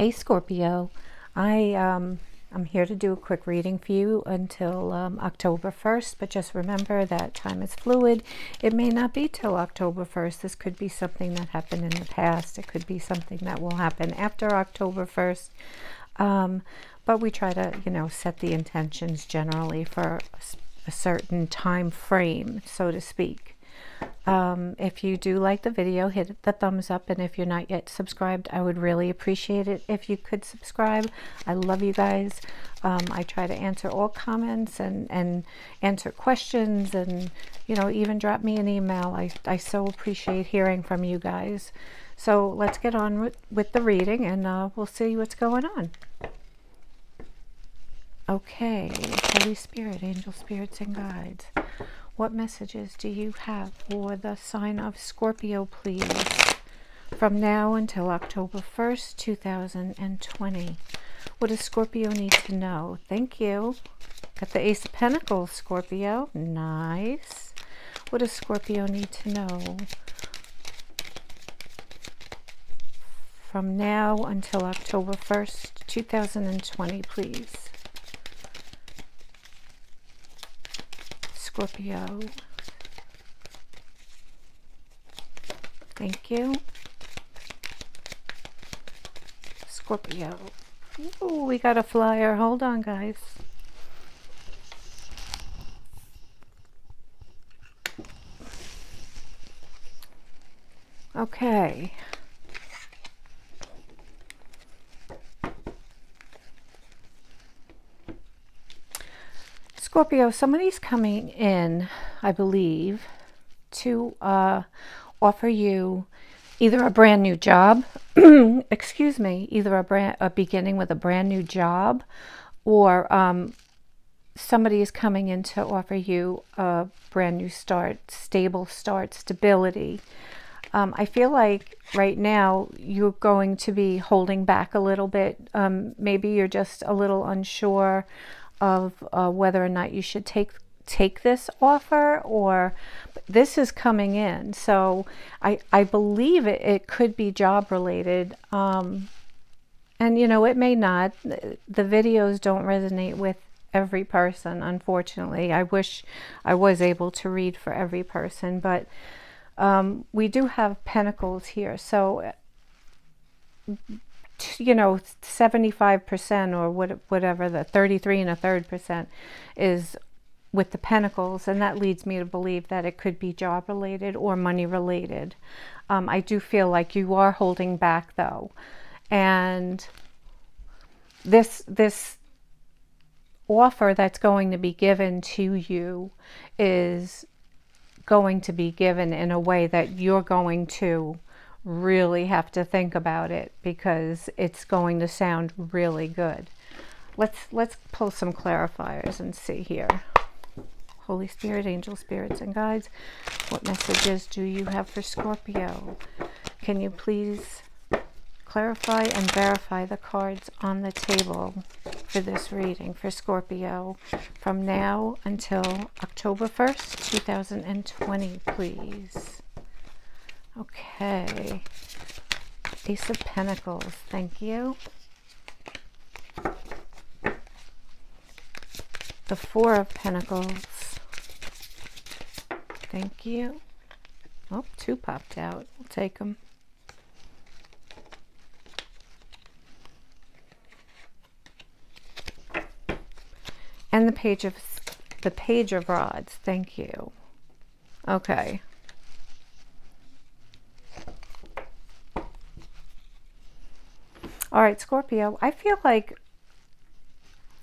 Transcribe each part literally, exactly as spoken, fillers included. Hey Scorpio, I, um, I'm here to do a quick reading for you until um, October first, but just remember that time is fluid. It may not be till October first. This could be something that happened in the past. It could be something that will happen after October first. Um, but we try to, you know, set the intentions generally for a certain time frame, so to speak. Um, if you do like the video, hit the thumbs up, and if you're not yet subscribed, I would really appreciate it if you could subscribe. I love you guys. Um, I try to answer all comments and, and answer questions, and, you know, even drop me an email. I, I so appreciate hearing from you guys. So let's get on with, with the reading, and uh, we'll see what's going on. Okay, Holy Spirit, Angel Spirits and Guides. What messages do you have for the sign of Scorpio, please, from now until October first, two thousand twenty? What does Scorpio need to know? Thank you. Got the Ace of Pentacles, Scorpio. Nice. What does Scorpio need to know from now until October first, two thousand twenty, please? Scorpio. Thank you. Scorpio. Ooh, we got a flyer. Hold on, guys. Okay. Scorpio, somebody's coming in, I believe, to uh, offer you either a brand new job, excuse me, either a, brand, a beginning with a brand new job, or um, somebody is coming in to offer you a brand new start, stable start, stability. Um, I feel like right now you're going to be holding back a little bit. Um, maybe you're just a little unsure of uh, whether or not you should take take this offer, or this is coming in. So I, I believe it, it could be job related. Um, and, you know, it may not. The videos don't resonate with every person, unfortunately. I wish I was able to read for every person, but um, we do have Pentacles here. So, you know, seventy-five percent or what, whatever, the thirty-three and a third percent is with the Pentacles, and that leads me to believe that it could be job related or money related. Um, I do feel like you are holding back though, and this this offer that's going to be given to you is going to be given in a way that you're going to really have to think about it, because it's going to sound really good. Let's let's pull some clarifiers and see here. Holy Spirit, Angel Spirits and Guides, what messages do you have for Scorpio? Can you please clarify and verify the cards on the table for this reading for Scorpio from now until October first, two thousand twenty, please? Okay, Ace of Pentacles, thank you. The Four of Pentacles, thank you. Oh, two popped out, we'll take them. And the Page of, the Page of Rods, thank you. Okay. All right, Scorpio, I feel like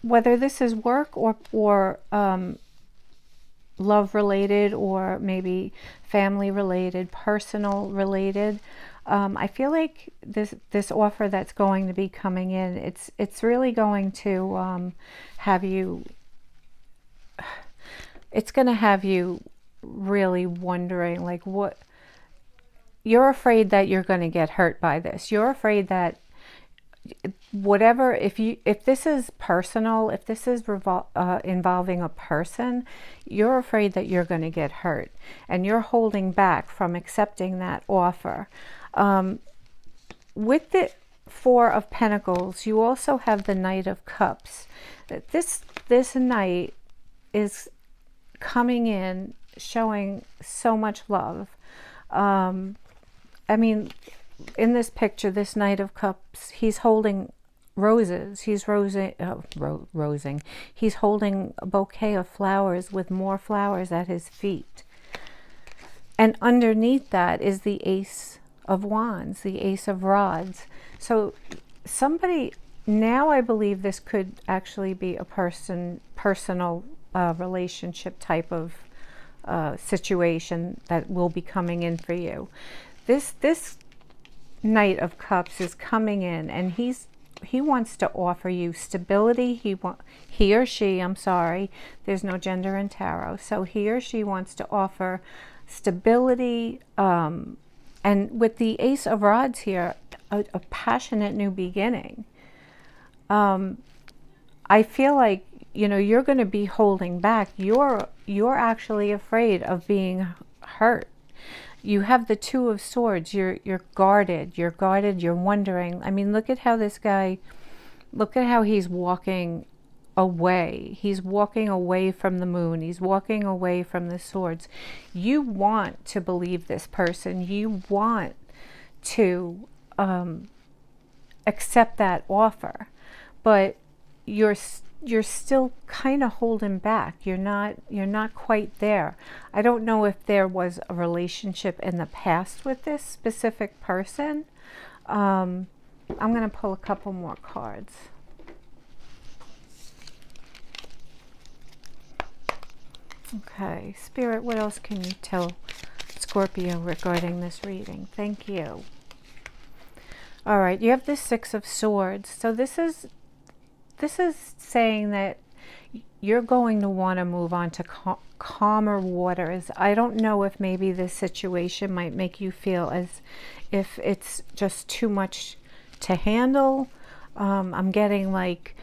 whether this is work or, or um, love-related, or maybe family-related, personal-related, um, I feel like this this offer that's going to be coming in, it's, it's really going to um, have you, it's going to have you really wondering, like, what, you're afraid that you're going to get hurt by this. You're afraid that whatever, if you if this is personal, if this is revol uh, involving a person, you're afraid that you're going to get hurt, and you're holding back from accepting that offer. Um, with the Four of Pentacles. You also have the Knight of Cups. This, this Knight is coming in showing so much love. Um, I mean, in this picture, this Knight of Cups, he's holding roses. He's rosing, oh, ro rosing. He's holding a bouquet of flowers with more flowers at his feet. And underneath that is the Ace of Wands, the Ace of Rods. So somebody, now I believe this could actually be a person, personal uh, relationship type of uh, situation that will be coming in for you. This, this Knight of Cups is coming in, and he's he wants to offer you stability. He want, he or she, I'm sorry, there's no gender in tarot. So he or she wants to offer stability, um, and with the Ace of Rods here, a, a passionate new beginning. Um, I feel like, you know, you're going to be holding back. You're, you're actually afraid of being hurt. You have the Two of Swords. You're, you're guarded. You're guarded. You're wondering. I mean, look at how this guy, look at how he's walking away. He's walking away from the Moon. He's walking away from the Swords. You want to believe this person. You want to um, accept that offer, but you're you're still kind of holding back. You're not you're not quite there. I don't know if there was a relationship in the past with this specific person. Um, I'm going to pull a couple more cards. Okay, Spirit, what else can you tell Scorpio regarding this reading? Thank you. All right, you have the Six of Swords. So this is this is saying that you're going to want to move on to cal calmer waters. I don't know if maybe this situation might make you feel as if it's just too much to handle. Um, I'm getting like,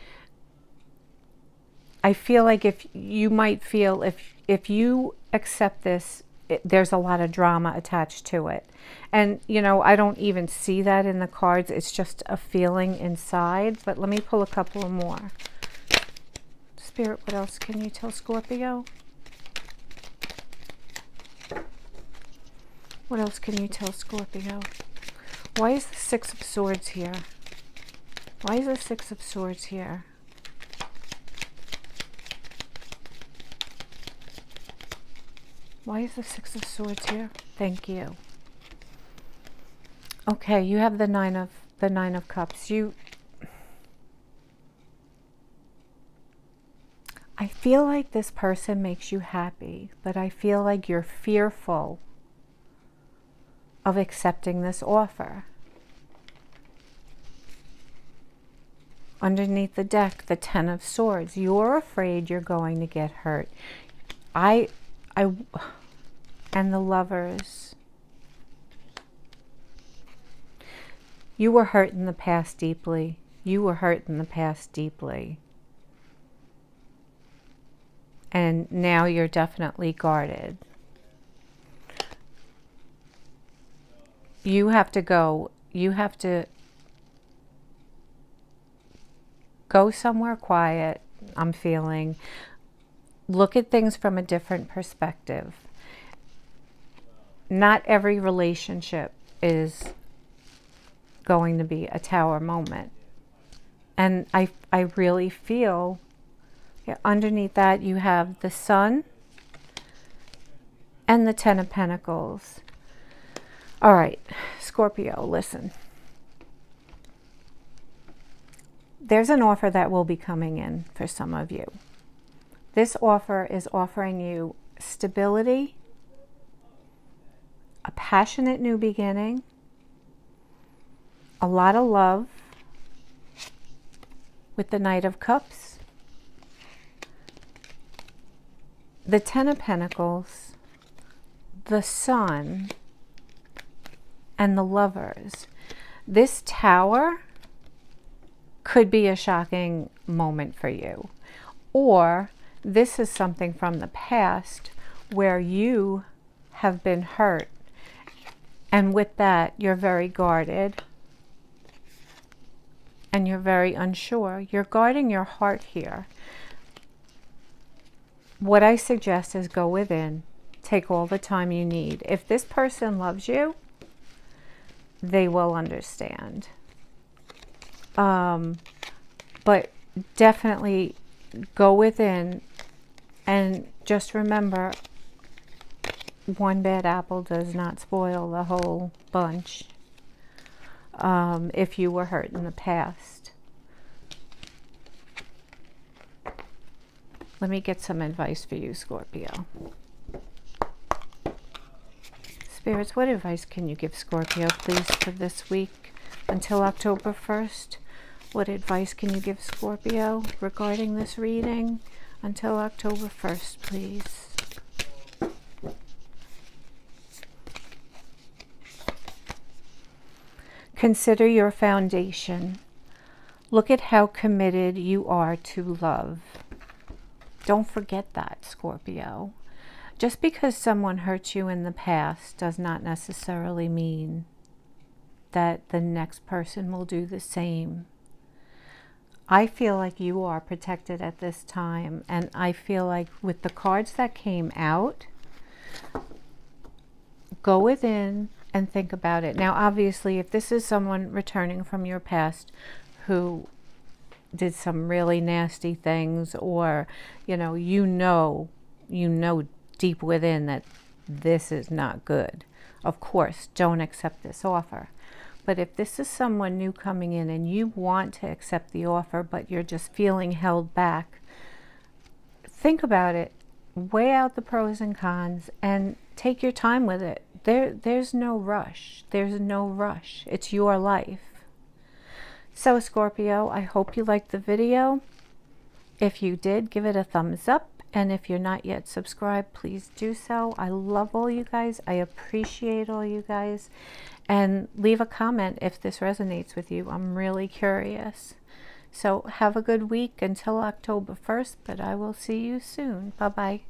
I feel like if you might feel if if you accept this, it, there's a lot of drama attached to it. And, you know, I don't even see that in the cards. It's just a feeling inside. But let me pull a couple more. Spirit, what else can you tell Scorpio? What else can you tell Scorpio? Why is the Six of Swords here? Why is the Six of Swords here? Why is the Six of Swords here? Thank you. Okay, you have the nine of the nine of cups. You, I feel like this person makes you happy, but I feel like you're fearful of accepting this offer. Underneath the deck, the Ten of Swords. You're afraid you're going to get hurt. I. I, and the Lovers. You were hurt in the past deeply. You were hurt in the past deeply. And now you're definitely guarded. You have to go. You have to go somewhere quiet, I'm feeling. Look at things from a different perspective. Not every relationship is going to be a tower moment. And I, I really feel, yeah, underneath that you have the Sun and the Ten of Pentacles. All right, Scorpio, listen. There's an offer that will be coming in for some of you. This offer is offering you stability, a passionate new beginning, a lot of love with the Knight of Cups, the Ten of Pentacles, the Sun, and the Lovers. This Tower could be a shocking moment for you, or this is something from the past where you have been hurt. And with that, you're very guarded. and you're very unsure, you're guarding your heart here. What I suggest is go within. Take all the time you need. If this person loves you, they will understand. Um, but definitely go within, and just remember, one bad apple does not spoil the whole bunch. Um, if you were hurt in the past. Let me get some advice for you, Scorpio. Spirits, what advice can you give Scorpio, please, for this week until October first? What advice can you give Scorpio regarding this reading until October first, please? Consider your foundation. Look at how committed you are to love. Don't forget that, Scorpio. Just because someone hurt you in the past does not necessarily mean that the next person will do the same. I feel like you are protected at this time, and I feel like with the cards that came out, go within and think about it. Now, obviously, if this is someone returning from your past who did some really nasty things, or, you know, you know, you know deep within that this is not good, of course, don't accept this offer. But if this is someone new coming in and you want to accept the offer, but you're just feeling held back, think about it. Weigh out the pros and cons and take your time with it. There, there's no rush. There's no rush. It's your life. So, Scorpio, I hope you liked the video. If you did, give it a thumbs up. And if you're not yet subscribed, please do so. I love all you guys. I appreciate all you guys. And leave a comment if this resonates with you. I'm really curious. So have a good week until October first, but I will see you soon. Bye-bye.